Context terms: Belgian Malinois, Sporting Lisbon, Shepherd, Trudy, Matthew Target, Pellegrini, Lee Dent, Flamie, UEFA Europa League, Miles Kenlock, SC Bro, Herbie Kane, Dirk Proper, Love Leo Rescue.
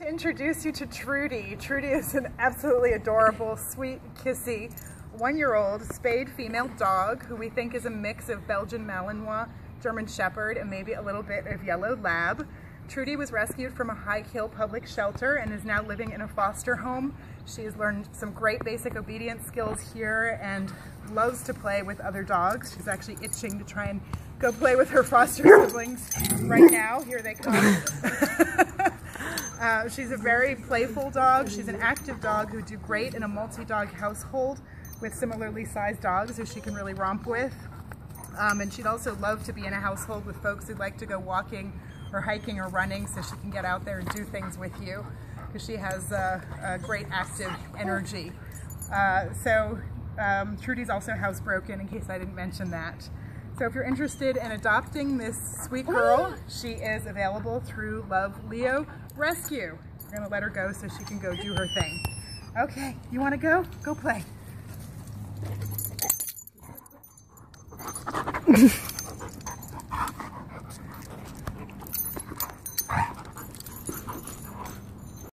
to introduce you to Trudy. Trudy is an absolutely adorable, sweet, kissy, one-year-old spayed female dog who we think is a mix of Belgian Malinois, German Shepherd, and maybe a little bit of yellow lab. Trudy was rescued from a High Hill public shelter and is now living in a foster home. She has learned some great basic obedience skills here and loves to play with other dogs. She's actually itching to try and go play with her foster siblings right now. Here they come. She's a very playful dog. She's an active dog who do great in a multi-dog household with similarly sized dogs who she can really romp with. And she'd also love to be in a household with folks who'd like to go walking or hiking or running so she can get out there and do things with you because she has a great active energy. Trudy's also housebroken, in case I didn't mention that. So if you're interested in adopting this sweet girl, she is available through Love Leo Rescue. We're gonna let her go so she can go do her thing. Okay, you wanna go? Go play.